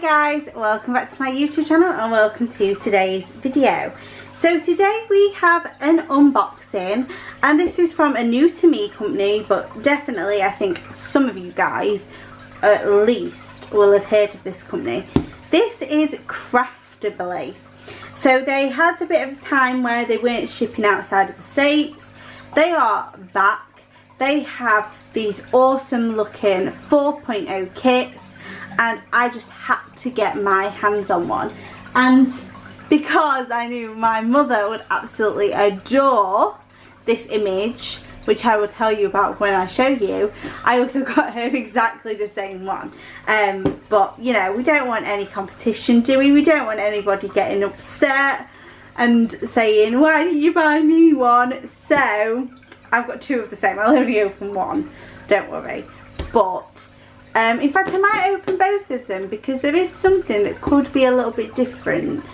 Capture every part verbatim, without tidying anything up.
guys, welcome back to my YouTube channel and welcome to today's video. So today we have an unboxing, and this is from a new to me company, but definitely I think some of you guys at least will have heard of this company. This is Craftibly. So they had a bit of a time where they weren't shipping outside of the States. They are back. They have these awesome looking four point oh kits, and I just had to get my hands on one, and because I knew my mother would absolutely adore this image, which I will tell you about when I show you, I also got her exactly the same one. Um, but you know, we don't want any competition, do we? We don't want anybody getting upset and saying, why didn't you buy me one? So I've got two of the same. I'll only open one, don't worry. But Um, in fact, I might open both of them because there is something that could be a little bit different,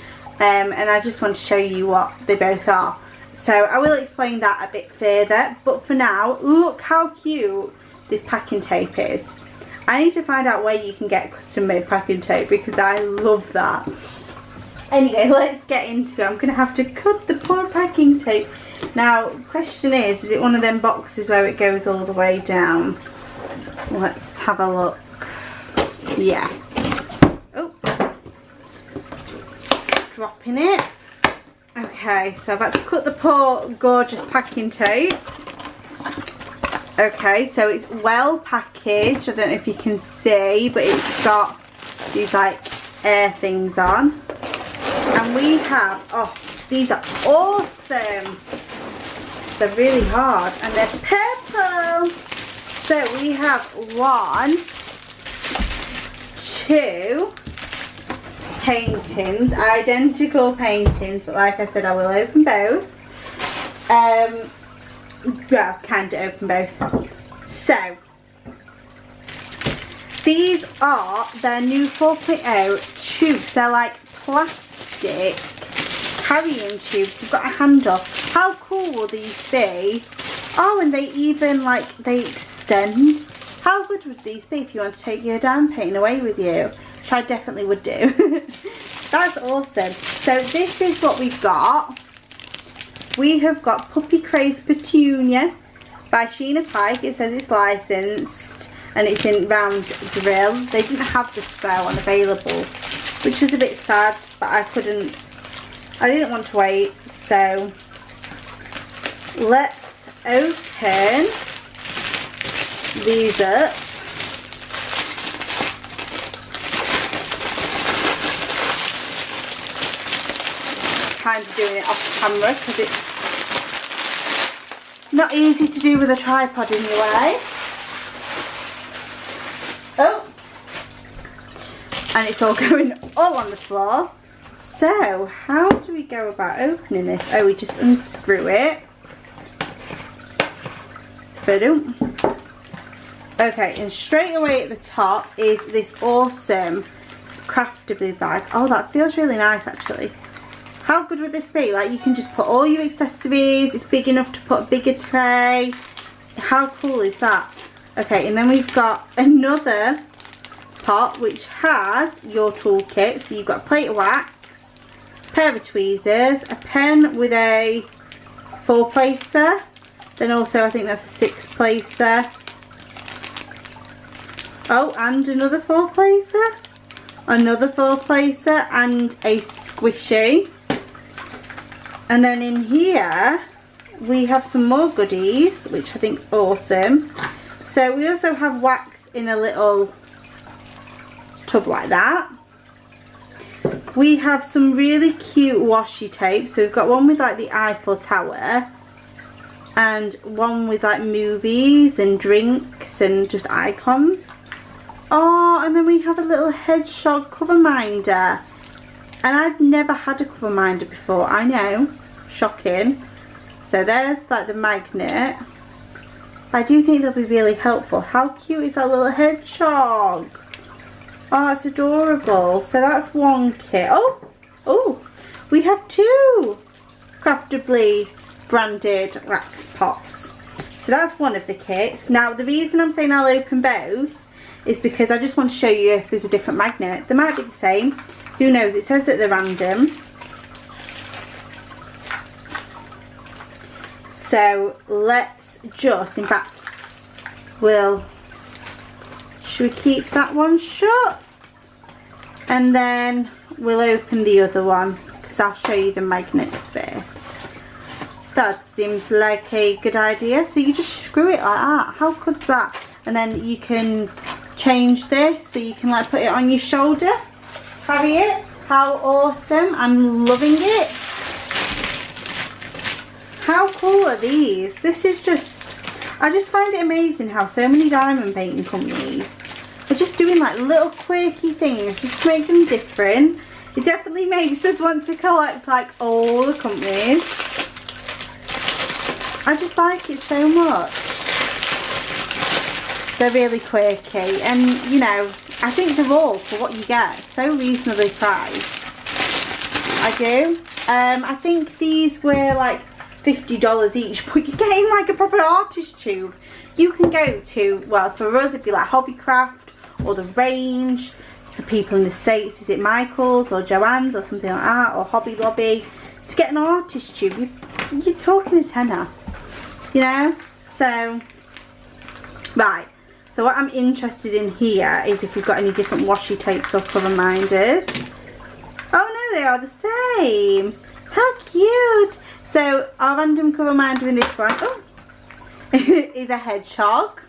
um, and I just want to show you what they both are. So I will explain that a bit further, but for now, look how cute this packing tape is. I need to find out where you can get custom made packing tape because I love that. Anyway, let's get into it. I'm going to have to cut the poor packing tape. Now, question is, is it one of them boxes where it goes all the way down? Let's have a look. Yeah. Oh. Dropping it. Okay, so I've had to cut the poor gorgeous packing tape. Okay, so it's well packaged. I don't know if you can see, but it's got these like air things on. And we have, oh, these are awesome. They're really hard and they're purple. So we have one, two paintings, identical paintings, but like I said, I will open both. Um, well, kind of open both. So, these are their new four point oh tubes. They're like plastic carrying tubes. You've got a handle. How cool will these be? Oh, and they even, like, they extend. How good would these be if you want to take your down painting away with you? Which I definitely would do. That's awesome. So this is what we've got. We have got Puppy Crazed Petunia by Sheena Pike. It says it's licensed and it's in round drill. They didn't have the square one available, which was a bit sad, but I couldn't, I didn't want to wait. So let's open these up. Kind of doing it off camera because it's not easy to do with a tripod in your way. Oh, and it's all going all on the floor. So how do we go about opening this? Oh, we just unscrew it. Okay, and straight away at the top is this awesome Craftibly bag. Oh, that feels really nice actually. How good would this be? Like, you can just put all your accessories. It's big enough to put a bigger tray. How cool is that? Okay, and then we've got another pot which has your toolkit. So you've got a plate of wax, a pair of tweezers, a pen with a four placer. Then also I think that's a six placer. Oh, and another four placer. Another four placer and a squishy. And then in here we have some more goodies, which I think is awesome. So we also have wax in a little tub like that. We have some really cute washi tape. So we've got one with like the Eiffel Tower, and one with like movies and drinks and just icons. Oh, and then we have a little hedgehog cover minder. And I've never had a cover minder before, I know, shocking. So there's like the magnet. I do think they'll be really helpful. How cute is that little hedgehog? Oh, it's adorable. So that's one kit. Oh, oh, we have two Craftibly branded wax pots. So that's one of the kits. Now the reason I'm saying I'll open both is because I just want to show you if there's a different magnet. They might be the same, who knows, it says that they're random. So let's just, in fact, we'll, should we keep that one shut? And then we'll open the other one, because I'll show you the magnets first. That seems like a good idea. So you just screw it like that, how could that? And then you can change this, so you can like put it on your shoulder, carry it. How awesome, I'm loving it. How cool are these? This is just, I just find it amazing how so many diamond painting companies are just doing like little quirky things just to make them different. It definitely makes us want to collect like all the companies. I just like it so much. They're really quirky, and you know, I think they're all, for what you get, so reasonably priced. I do. Um, I think these were like fifty dollars each, but you're getting like a proper artist tube. You can go to, well, for us it'd be like Hobbycraft or The Range. For people in the States, is it Michael's or Joann's or something like that, or Hobby Lobby. To get an artist tube, you, you're talking a tenner, you know? So, right. So what I'm interested in here is if you've got any different washi tapes or colour minders. Oh no, they are the same. How cute. So our random cover minder in this one, oh, is a hedgehog.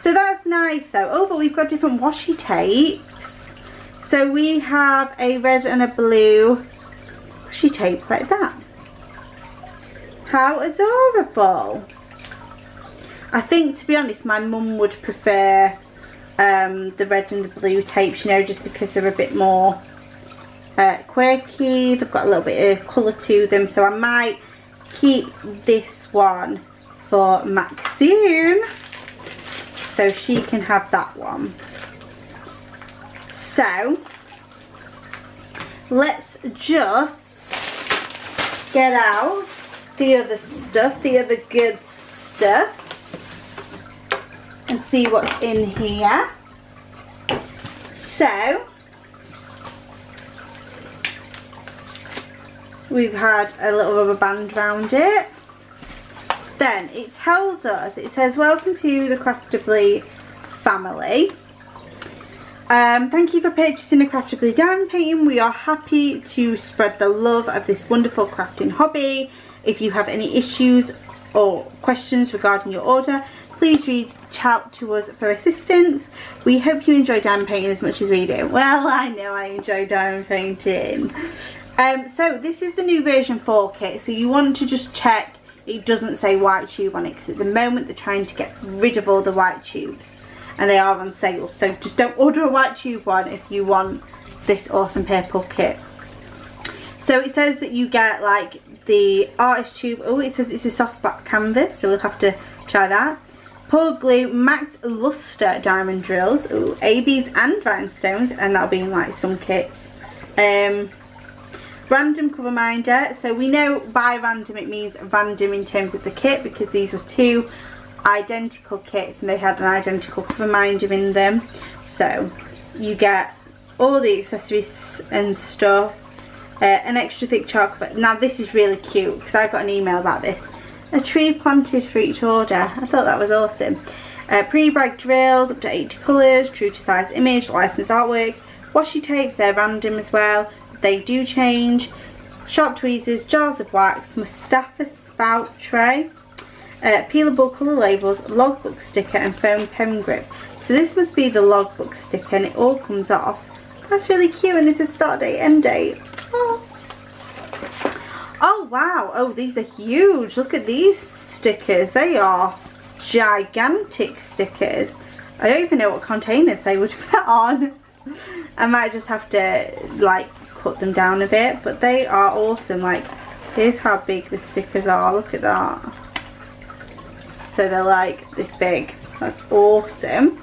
So that's nice though. Oh, but we've got different washi tapes. So we have a red and a blue washi tape like that. How adorable. I think, to be honest, my mum would prefer um, the red and the blue tapes, you know, just because they're a bit more... Uh, quirky, they've got a little bit of colour to them, so I might keep this one for Maxine so she can have that one. So let's just get out the other stuff, the other good stuff, and see what's in here. So we've had a little rubber band round it. Then it tells us, it says, welcome to the Craftibly family. Um, thank you for purchasing a Craftibly diamond painting. We are happy to spread the love of this wonderful crafting hobby. If you have any issues or questions regarding your order, please reach out to us for assistance. We hope you enjoy diamond painting as much as we do. Well, I know I enjoy diamond painting. Um, so this is the new version four kit, so you want to just check it doesn't say white tube on it, because at the moment they're trying to get rid of all the white tubes and they are on sale, so just don't order a white tube one if you want this awesome purple kit. So it says that you get like the artist tube. Oh, it says it's a soft black canvas, so we'll have to try that. Pour glue, max luster diamond drills, ooh, A Bs and rhinestones, and that'll be in like some kits. Um... Random cover minder, so we know by random it means random in terms of the kit, because these were two identical kits and they had an identical cover minder in them. So you get all the accessories and stuff, uh, an extra thick chocolate. Now this is really cute because I got an email about this. A tree planted for each order. I thought that was awesome. Uh, pre-bag drills, up to eighty colours, true to size image, licensed artwork, washi tapes, they're random as well. They do change. Sharp tweezers, jars of wax, Mustafa spout tray, uh, peelable colour labels, logbook sticker and foam pen grip. So this must be the logbook sticker, and it all comes off. That's really cute, and it's a start date, end date. Oh, oh wow, oh these are huge. Look at these stickers, they are gigantic stickers. I don't even know what containers they would fit on. I might just have to like cut them down a bit, but they are awesome. Like, here's how big the stickers are, look at that. So they're like this big, that's awesome.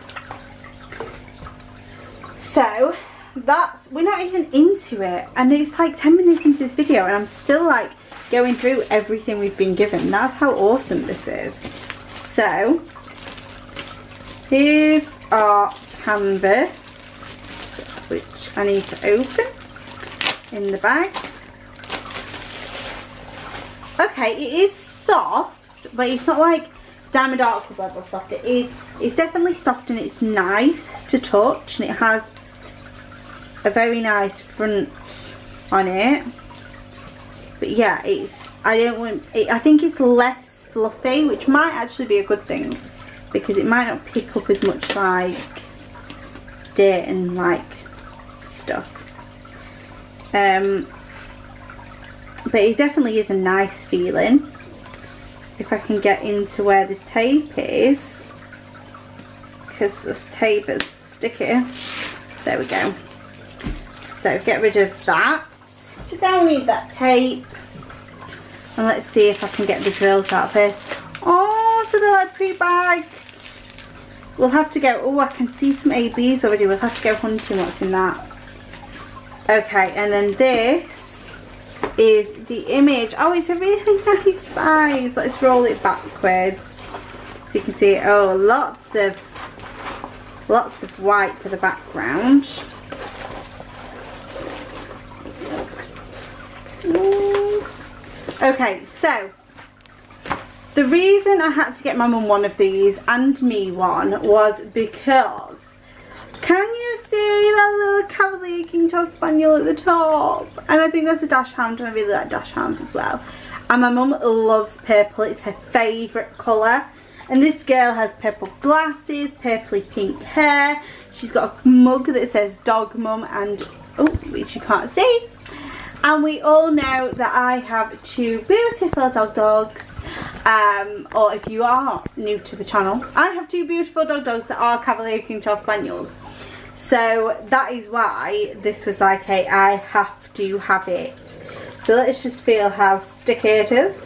So that's, we're not even into it, and it's like ten minutes into this video and I'm still like going through everything we've been given. That's how awesome this is. So here's our canvas, which I need to open in the bag. Okay, it is soft, but it's not like Diamond Art Club level soft. It is, it's definitely soft and it's nice to touch, and it has a very nice front on it. But yeah, it's, I don't want, it, I think it's less fluffy, which might actually be a good thing, because it might not pick up as much like dirt and like stuff. Um, but it definitely is a nice feeling. If I can get into where this tape is, because this tape is sticky. There we go. So get rid of that. So now we need that tape. And let's see if I can get the drills out first. Oh, so they're like pre-bagged. We'll have to go, oh, I can see some A Bs already. We'll have to go hunting what's in that. Okay, and then this is the image. Oh, it's a really nice size. Let's roll it backwards so you can see. Oh, lots of lots of white for the background. Okay, so the reason I had to get my mum one of these and me one was because, can you see that little Cavalier King Charles Spaniel at the top? And I think that's a Dachshund, and I really like Dachshunds as well. And my mum loves purple, it's her favourite colour. And this girl has purple glasses, purpley pink hair. She's got a mug that says Dog Mum, and, oh, which you can't see. And we all know that I have two beautiful dog dogs. Um, or if you are new to the channel, I have two beautiful dog dogs that are Cavalier King Charles Spaniels. So that is why this was like a, I have to have it. So let's just feel how sticky it is.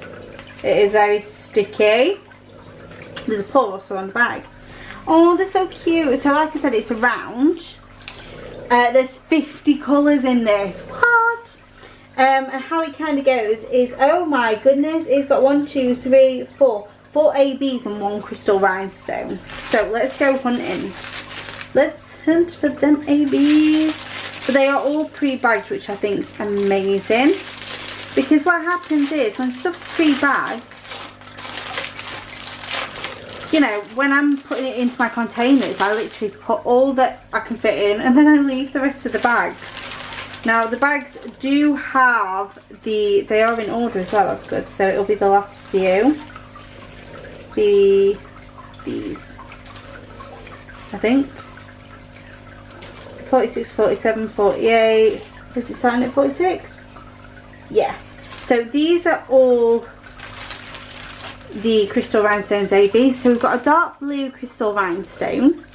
It is very sticky. There's a paw also on the bag. Oh, they're so cute. So like I said, it's a round. Uh, there's fifty colours in this. What? Um, and how it kind of goes is, oh my goodness, it's got one, two, three, four, four A Bs and one crystal rhinestone. So let's go hunting. Let's hunt for them A Bs. But they are all pre-bagged, which I think is amazing. Because what happens is, when stuff's pre-bagged, you know, when I'm putting it into my containers, I literally put all that I can fit in, and then I leave the rest of the bags. Now the bags do have the, they are in order as well, that's good. So it'll be the last few. Be these, I think. forty-six, forty-seven, forty-eight, is it starting at forty-six? Yes. So these are all the crystal rhinestones A B. So we've got a dark blue crystal rhinestone.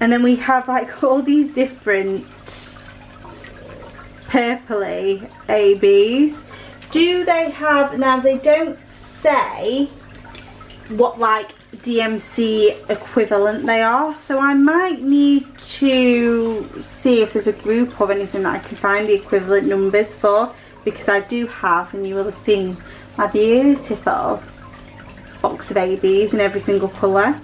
And then we have like all these different purpley A Bs. Do they have, now they don't say what like D M C equivalent they are, so I might need to see if there's a group or anything that I can find the equivalent numbers for, because I do have, and you will have seen my beautiful box of A Bs in every single colour.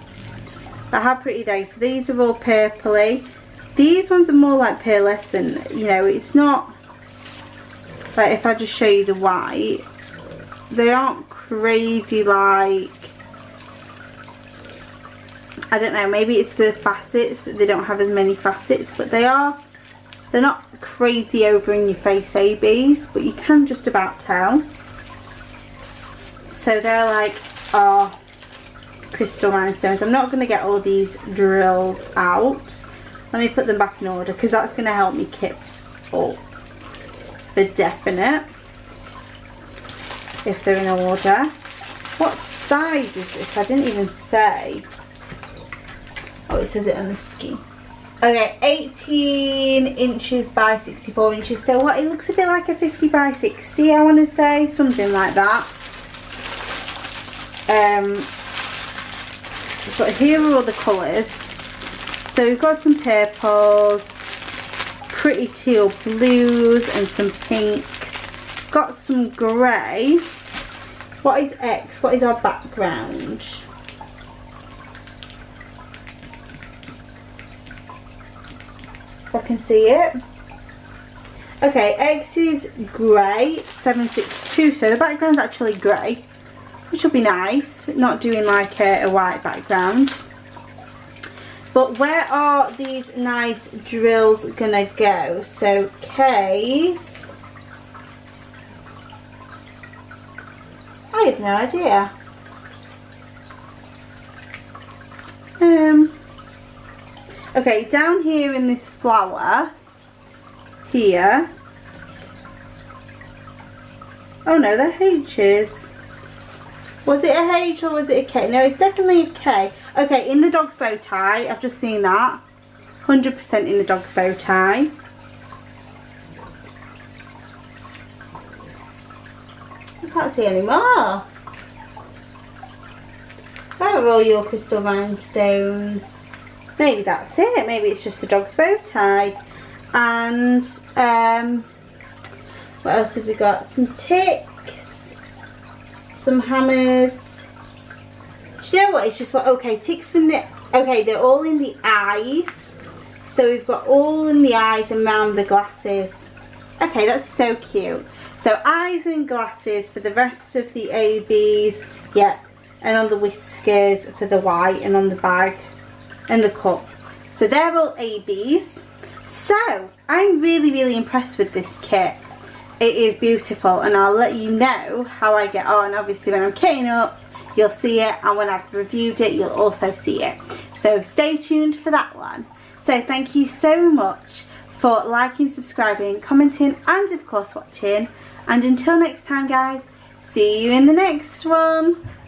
But how pretty they, so these are all purpley. These ones are more like pearlescent, you know, it's not like, if I just show you the white, they aren't crazy like, I don't know, maybe it's the facets that they don't have as many facets, but they are, they're not crazy over in your face A Bs, but you can just about tell. So they're like our crystal rhinestones. I'm not going to get all these drills out. Let me put them back in order, because that's going to help me kit up for definite, if they're in order. What size is this? I didn't even say. Oh, it says it on the ski. Okay, eighteen inches by sixty-four inches. So what, it looks a bit like a fifty by sixty, I want to say. Something like that. Um, but here are all the colours. So we've got some purples, pretty teal blues and some pinks. Got some grey. What is X? What is our background? if I can see it. Okay, X is grey, seven six two, so the background's actually grey, which will be nice, not doing like a, a white background. But where are these nice drills gonna go? So case, I have no idea. Um, okay, down here in this flower, here, oh no, they're H's. Was it a H or was it a K? No, it's definitely a K. Okay, in the dog's bow tie, I've just seen that. one hundred percent in the dog's bow tie. I can't see any more. Where are all your crystal rhinestones? Maybe that's it. Maybe it's just the dog's bow tie. And, um, what else have we got? Some ticks. Some hammers. Do you know what? It's just what. Okay, ticks from the. Okay, they're all in the eyes. So we've got all in the eyes and round the glasses. Okay, that's so cute. So eyes and glasses for the rest of the A Bs. Yep. And on the whiskers for the white, and on the bag and the cup. So they're all A Bs. So I'm really, really impressed with this kit. It is beautiful, and I'll let you know how I get on. Obviously when I'm kitting up you'll see it, and when I've reviewed it you'll also see it, so stay tuned for that one. So thank you so much for liking, subscribing, commenting, and of course watching, and until next time guys, see you in the next one.